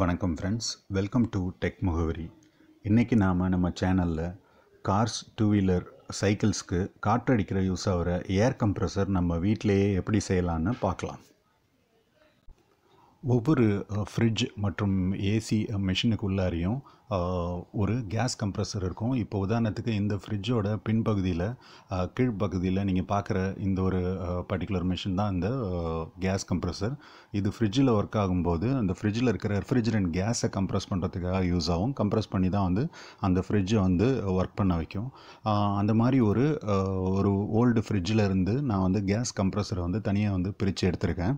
Vanakkam friends, welcome to Tech Mugavari. இன்னைக்கு நாம நம்ம சேனல்ல cars, two wheeler, cycles க்கு காற்று அடிக்கிற யூஸ் ஆகுற ஏர் கம்ப்ரஸர் நம்ம வீட்லயே எப்படி செய்யலாம்னு பார்க்கலாம். ஒவ்வொரு ஃப்ரிட்ஜ் மற்றும் ஏசி மெஷினுக்கு உள்ளாரியும் ஒரு கேஸ் கம்ப்ரஸர் இருக்கும். இப்போ உதாரணத்துக்கு இந்த ஃப்ரிட்ஜோட பின்பகுதியில் கீழ்ப்பகுதியில் நீங்கள் பார்க்குற இந்த ஒரு பர்டிகுலர் மெஷின் தான் இந்த கேஸ் கம்ப்ரஸர். இது ஃப்ரிட்ஜில் ஒர்க் ஆகும்போது அந்த ஃப்ரிட்ஜில் இருக்கிற ரெஃப்ரிஜரண்ட் கேஸை கம்ப்ரஸ் பண்ணுறதுக்காக யூஸ் ஆகும். கம்ப்ரஸ் பண்ணி தான் வந்து அந்த ஃப்ரிட்ஜை வந்து ஒர்க் பண்ண வைக்கும். அந்த மாதிரி ஒரு ஓல்டு ஃப்ரிட்ஜில் இருந்து நான் வந்து கேஸ் கம்ப்ரஸரை வந்து தனியாக வந்து பிரித்து எடுத்திருக்கேன்.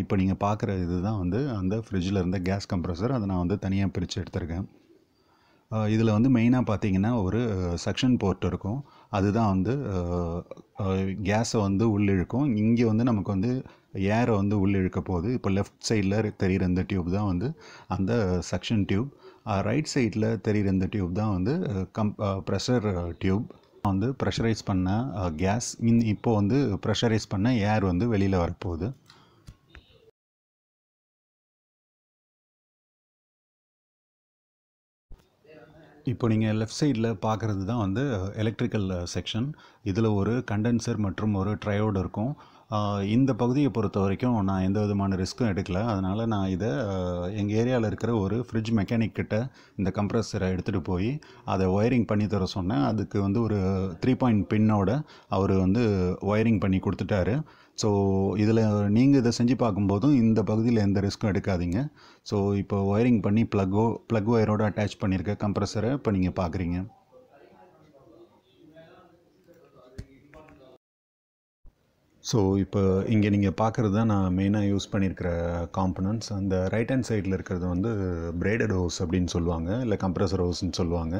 இப்போ நீங்கள் பார்க்குற இதுதான் வந்து அந்த ஃப்ரிட்ஜில் இருந்த கேஸ் கம்ப்ரஸர், அதை நான் வந்து தனியாக பிரித்து எடுத்திருக்கேன். இதில் வந்து மெயினாக பார்த்தீங்கன்னா ஒரு சக்ஷன் போர்ட் இருக்கும், அதுதான் வந்து கேஸை வந்து உள்ளிழுக்கும். இங்கே வந்து நமக்கு வந்து ஏரை வந்து உள்ளிழுக்க போகுது. இப்போ லெஃப்ட் சைடில் தெரிகிற இந்த டியூப் தான் வந்து அந்த சக்ஷன் டியூப், ரைட் சைடில் தெரிகிற இந்த டியூப் தான் வந்து ப்ரெஷர் டியூப். வந்து ப்ரெஷரைஸ் பண்ண கேஸ் இப்போது வந்து ப்ரெஷரைஸ் பண்ண ஏர் வந்து வெளியில் வரப்போகுது. இப்போ நீங்கள் லெஃப்ட் சைடில் பார்க்குறது தான் வந்து எலக்ட்ரிக்கல் செக்ஷன். இதில் ஒரு கண்டென்சர் மற்றும் ஒரு ட்ரையோடு இருக்கும். இந்த பகுதியை பொறுத்த வரைக்கும் நான் எந்த விதமான ரிஸ்க்கும் எடுக்கலை, அதனால் நான் இதை எங்கள் ஏரியாவில் இருக்கிற ஒரு ஃப்ரிட்ஜ் மெக்கானிக் கிட்ட இந்த கம்ப்ரஸரை எடுத்துகிட்டு போய் அதை ஒயரிங் பண்ணி தர சொன்னேன். அதுக்கு வந்து ஒரு 3-point பின்னோட அவர் வந்து ஒயரிங் பண்ணி கொடுத்துட்டாரு. ஸோ இதில் நீங்கள் இதை செஞ்சு பார்க்கும்போதும் இந்த பகுதியில் எந்த ரிஸ்க்கும் எடுக்காதீங்க. ஸோ இப்போ ஒயரிங் பண்ணி ப்ளக் ஒயரோடு அட்டாச் பண்ணியிருக்க கம்ப்ரஸரை இப்போ நீங்கள் பார்க்குறீங்க. ஸோ இப்போ இங்கே நீங்கள் பார்க்குறது தான் நான் மெயினாக யூஸ் பண்ணியிருக்கிற காம்பனன்ட்ஸ். அந்த ரைட் ஹேண்ட் சைடில் இருக்கிறது வந்து பிரேடட் ஹோஸ் அப்படின்னு சொல்லுவாங்க, இல்லை கம்ப்ரஸர் ஹோஸ்ன்னு சொல்லுவாங்க.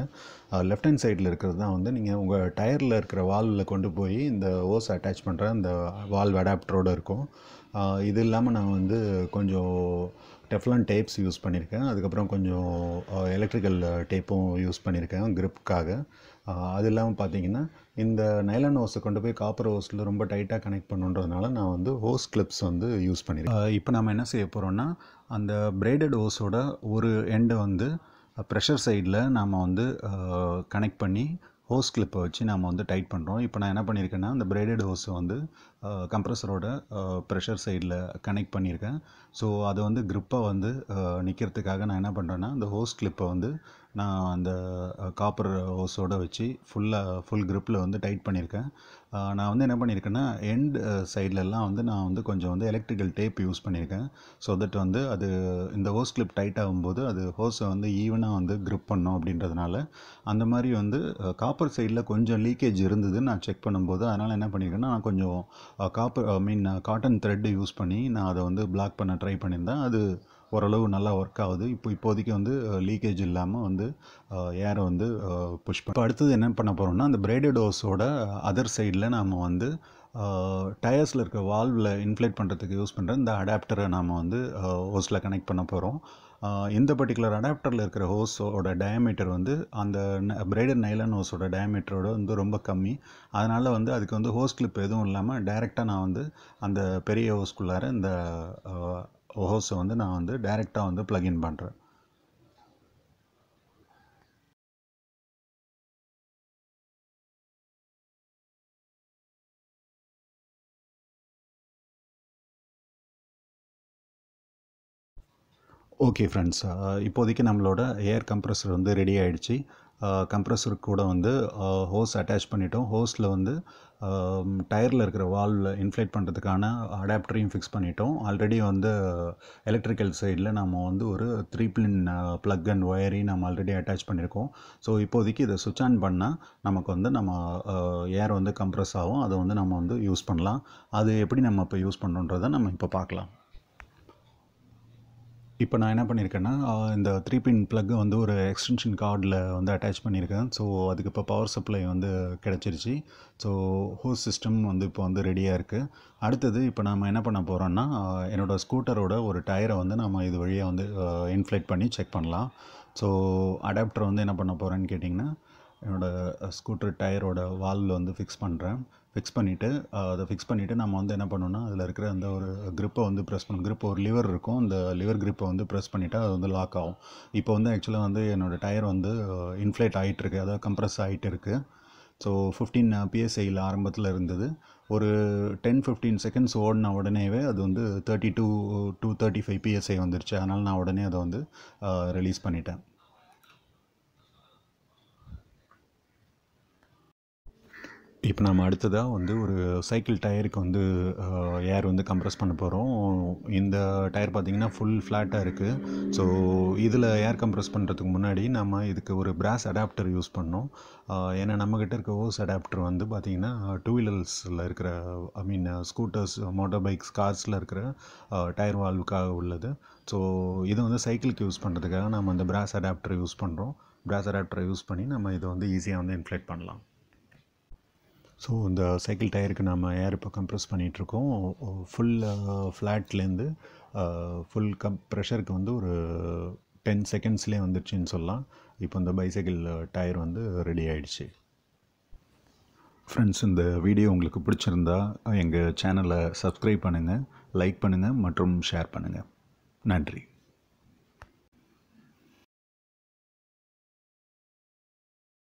லெஃப்ட் ஹேண்ட் சைடில் இருக்கிறது தான் வந்து நீங்கள் உங்கள் டயரில் இருக்கிற வால்வில் கொண்டு போய் இந்த ஹோஸ் அட்டாச் பண்ணுற அந்த வால்வ் அடாப்டரோடு இருக்கும். இது இல்லாமல் நான் வந்து கொஞ்சம் டெஃப்லான் டேப்ஸ் யூஸ் பண்ணியிருக்கேன், அதுக்கப்புறம் கொஞ்சம் எலக்ட்ரிக்கல் டேப்பும் யூஸ் பண்ணியிருக்கேன் கிரிப்புக்காக. அது இல்லாமல் பார்த்தீங்கன்னா இந்த நைலான் ஹோஸை கொண்டு போய் காப்பர் ஹோஸில் ரொம்ப டைட்டாக கனெக்ட் பண்ணுன்றதுனால நான் வந்து ஹோஸ் கிளிப்ஸ் வந்து யூஸ் பண்ணியிருக்கேன். இப்போ நம்ம என்ன செய்ய போகிறோன்னா அந்த பிரைடட் ஹோஸோட ஒரு எண்டை வந்து ப்ரெஷர் சைடில் நாம் வந்து கனெக்ட் பண்ணி ஹோஸ் கிளிப்பை வச்சு நாம் வந்து டைட் பண்ணுறோம். இப்போ நான் என்ன பண்ணியிருக்கேன்னா அந்த பிரைடட் ஹோஸை வந்து கம்ப்ரஸரோட ப்ரெஷர் சைடில் கனெக்ட் பண்ணியிருக்கேன். ஸோ அதை வந்து கிரிப்பை வந்து நிற்கிறதுக்காக நான் என்ன பண்ணுறேன்னா அந்த ஹோஸ் கிளிப்பை வந்து நான் அந்த காப்பர் ஹோஸோடு வச்சு ஃபுல் கிரிப்பில் வந்து டைட் பண்ணியிருக்கேன். நான் வந்து என்ன பண்ணியிருக்கேன்னா எண்ட் சைட்லெலாம் வந்து நான் வந்து கொஞ்சம் வந்து எலக்ட்ரிக்கல் டேப் யூஸ் பண்ணியிருக்கேன். ஸோ தட் வந்து அது இந்த ஹோஸ் கிளிப் டைட் ஆகும்போது அது ஹோஸை வந்து ஈவனாக வந்து கிரிப் பண்ணோம் அப்படின்றதுனால. அந்த மாதிரி வந்து காப்பர் சைடில் கொஞ்சம் லீக்கேஜ் இருந்ததுன்னு நான் செக் பண்ணும்போது அதனால் என்ன பண்ணியிருக்கேன்னா நான் கொஞ்சம் காட்டன் த்ரெட்டு யூஸ் பண்ணி நான் அதை வந்து பிளாக் பண்ண ட்ரை பண்ணியிருந்தேன். அது ஓரளவு நல்லா ஒர்க் ஆகுது. இப்போதைக்கு வந்து லீக்கேஜ் இல்லாமல் வந்து ஏரை வந்து புஷ் பண்ணி. இப்போ அடுத்தது என்ன பண்ண போகிறோம்னா அந்த பிரைடட் ஹோஸோட அதர் சைடில் நாம் வந்து டயர்ஸில் இருக்க வால்வில் இன்ஃப்ளேட் பண்ணுறதுக்கு யூஸ் பண்ணுற இந்த அடாப்டரை நாம் வந்து ஹோஸில் கனெக்ட் பண்ண போகிறோம். இந்த பர்டிகுலர் அடாப்டரில் இருக்கிற ஹோஸோட டயாமீட்டர் வந்து அந்த பிரைடட் நைலான் ஹோஸோட டயாமீட்டரோட வந்து ரொம்ப கம்மி. அதனால் வந்து அதுக்கு வந்து ஹோஸ் கிளிப் எதுவும் இல்லாமல் டைரெக்டாக நான் வந்து அந்த பெரிய ஹோஸ்குள்ளார இந்த ஹோஸை வந்து நான் வந்து டைரெக்டாக வந்து ப்ளக்இன் பண்ணுறேன். ஓகே ஃப்ரெண்ட்ஸ், இப்போதைக்கு நம்மளோட ஏர் கம்ப்ரஸர் வந்து ரெடி ஆகிடுச்சு. கம்ப்ரஸர் கூட வந்து ஹோஸ் அட்டாச் பண்ணிட்டோம். ஹோஸில் வந்து டயரில் இருக்கிற வால்வில் இன்ஃப்ளேட் பண்ணுறதுக்கான அடாப்டரையும் ஃபிக்ஸ் பண்ணிட்டோம். ஆல்ரெடி வந்து எலக்ட்ரிக்கல் சைடில் நம்ம வந்து ஒரு 3-pin ப்ளக் அண்ட் ஒயரையும் நம்ம ஆல்ரெடி அட்டாச் பண்ணியிருக்கோம். ஸோ இப்போதைக்கு இதை சுவிட்ச் ஆன் பண்ணால் நமக்கு வந்து நம்ம ஏர் வந்து கம்ப்ரஸ் ஆகும். அதை வந்து நம்ம வந்து யூஸ் பண்ணலாம். அது எப்படி நம்ம இப்போ யூஸ் பண்ணுறோன்றதை நம்ம இப்போ பார்க்கலாம். இப்போ நான் என்ன பண்ணியிருக்கேன்னா இந்த 3-pin ப்ளக்கை வந்து ஒரு எக்ஸ்டென்ஷன் கார்டில் வந்து அட்டாச் பண்ணியிருக்கேன். ஸோ அதுக்கு இப்போ பவர் சப்ளை வந்து கிடச்சிருச்சு. ஸோ ஹோஸ் சிஸ்டம் வந்து இப்போ வந்து ரெடியாக இருக்குது. அடுத்தது இப்போ நம்ம என்ன பண்ண போகிறோன்னா என்னோடய ஸ்கூட்டரோட ஒரு டயரை வந்து நம்ம இது வழியாக வந்து இன்ஃப்ளேட் பண்ணி செக் பண்ணலாம். ஸோ அடாப்டர் வந்து என்ன பண்ண போகிறேன்னு கேட்டிங்கன்னா என்னோடய ஸ்கூட்டர் டயரோட வால்வில் வந்து ஃபிக்ஸ் பண்ணுறேன். fix பண்ணிட்டு அதை ஃபிக்ஸ் பண்ணிவிட்டு நம்ம வந்து என்ன பண்ணோன்னா அதில் இருக்கிற அந்த ஒரு grip வந்து ப்ரெஸ் பண்ணணும். grip ஒரு லிவர் இருக்கும், அந்த லிவர் grip வந்து ப்ரெஸ் பண்ணிவிட்டு அது வந்து லாக் ஆகும். இப்போ வந்து ஆக்சுவலாக வந்து என்னோடய டயர் வந்து இன்ஃப்ளேட் ஆகிட்டு இருக்குது, அதாவது கம்ப்ரெஸ் ஆகிட்டு இருக்குது. ஸோ 15 PSIயில் ஆரம்பத்தில் இருந்தது, ஒரு 10-15 seconds ஓடின உடனேவே அது வந்து 32 to 35 PSI வந்துருச்சு. அதனால் நான் உடனே அதை வந்து ரிலீஸ் பண்ணிட்டேன். இப்போ நம்ம அடுத்ததாக வந்து ஒரு சைக்கிள் டயருக்கு வந்து ஏர் வந்து கம்ப்ரெஸ் பண்ண போகிறோம். இந்த டயர் பார்த்திங்கன்னா ஃபுல் ஃப்ளாட்டாக இருக்குது. ஸோ இதில் ஏர் கம்ப்ரெஸ் பண்ணுறதுக்கு முன்னாடி நம்ம இதுக்கு ஒரு பிராஸ் அடாப்டர் யூஸ் பண்ணோம். ஏன்னா நம்மக்கிட்ட இருக்க ஓஸ் அடாப்டர் வந்து பார்த்திங்கன்னா டூ வீலர்ஸில் இருக்கிற ஸ்கூட்டர்ஸ், மோட்டார் பைக்ஸ், கார்ஸில் இருக்கிற டயர் வால்வுக்காக உள்ளது. ஸோ இதை வந்து சைக்கிளுக்கு யூஸ் பண்ணுறதுக்காக நம்ம அந்த பிராஸ் அடாப்டர் யூஸ் பண்ணுறோம். பிராஸ் அடாப்டரை யூஸ் பண்ணி நம்ம இதை வந்து ஈஸியாக வந்து இன்ஃப்ளேட் பண்ணலாம். ஸோ இந்த சைக்கிள் டயருக்கு நம்ம ஏர் இப்போ கம்ப்ரெஸ் பண்ணிகிட்ருக்கோம். ஃபுல் ஃப்ளாட்லேருந்து ஃபுல் ப்ரெஷருக்கு வந்து ஒரு 10 secondsலேயே வந்துடுச்சின்னு சொல்லலாம். இப்போ இந்த பைசைக்கிள் டயர் வந்து ரெடி ஆகிடுச்சு. ஃப்ரெண்ட்ஸ், இந்த வீடியோ உங்களுக்கு பிடிச்சிருந்தா எங்கள் சேனலை சப்ஸ்கிரைப் பண்ணுங்கள், லைக் பண்ணுங்கள் மற்றும் ஷேர் பண்ணுங்கள். நன்றி.